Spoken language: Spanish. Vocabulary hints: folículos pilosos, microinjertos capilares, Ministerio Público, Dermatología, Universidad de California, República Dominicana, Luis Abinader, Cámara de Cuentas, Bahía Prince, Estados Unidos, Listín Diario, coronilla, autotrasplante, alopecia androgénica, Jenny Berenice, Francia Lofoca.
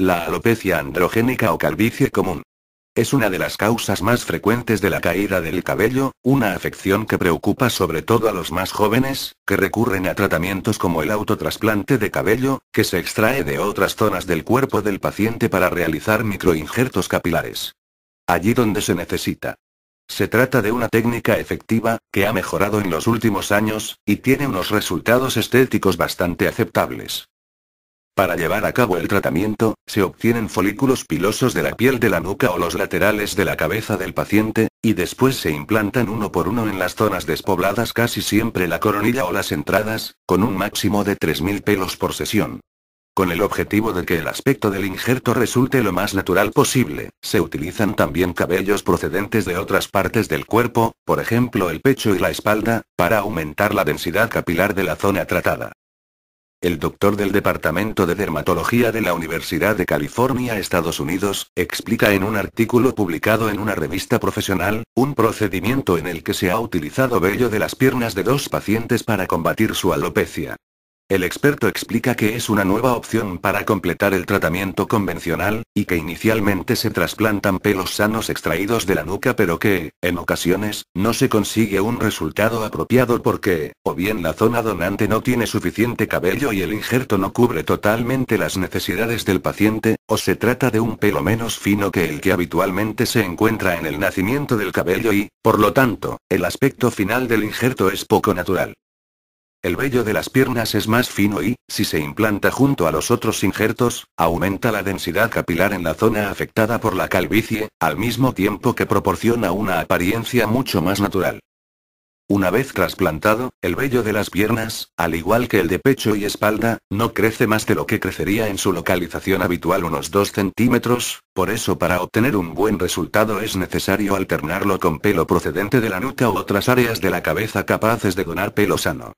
La alopecia androgénica o calvicie común. Es una de las causas más frecuentes de la caída del cabello, una afección que preocupa sobre todo a los más jóvenes, que recurren a tratamientos como el autotrasplante de cabello, que se extrae de otras zonas del cuerpo del paciente para realizar microinjertos capilares. Allí donde se necesita. Se trata de una técnica efectiva, que ha mejorado en los últimos años, y tiene unos resultados estéticos bastante aceptables. Para llevar a cabo el tratamiento, se obtienen folículos pilosos de la piel de la nuca o los laterales de la cabeza del paciente, y después se implantan uno por uno en las zonas despobladas, casi siempre la coronilla o las entradas, con un máximo de 3000 pelos por sesión. Con el objetivo de que el aspecto del injerto resulte lo más natural posible, se utilizan también cabellos procedentes de otras partes del cuerpo, por ejemplo el pecho y la espalda, para aumentar la densidad capilar de la zona tratada. El doctor del Departamento de Dermatología de la Universidad de California, Estados Unidos, explica en un artículo publicado en una revista profesional, un procedimiento en el que se ha utilizado vello de las piernas de dos pacientes para combatir su alopecia. El experto explica que es una nueva opción para completar el tratamiento convencional, y que inicialmente se trasplantan pelos sanos extraídos de la nuca, pero que, en ocasiones, no se consigue un resultado apropiado porque, o bien la zona donante no tiene suficiente cabello y el injerto no cubre totalmente las necesidades del paciente, o se trata de un pelo menos fino que el que habitualmente se encuentra en el nacimiento del cabello y, por lo tanto, el aspecto final del injerto es poco natural. El vello de las piernas es más fino y, si se implanta junto a los otros injertos, aumenta la densidad capilar en la zona afectada por la calvicie, al mismo tiempo que proporciona una apariencia mucho más natural. Una vez trasplantado, el vello de las piernas, al igual que el de pecho y espalda, no crece más de lo que crecería en su localización habitual, unos 2 centímetros, por eso para obtener un buen resultado es necesario alternarlo con pelo procedente de la nuca u otras áreas de la cabeza capaces de donar pelo sano.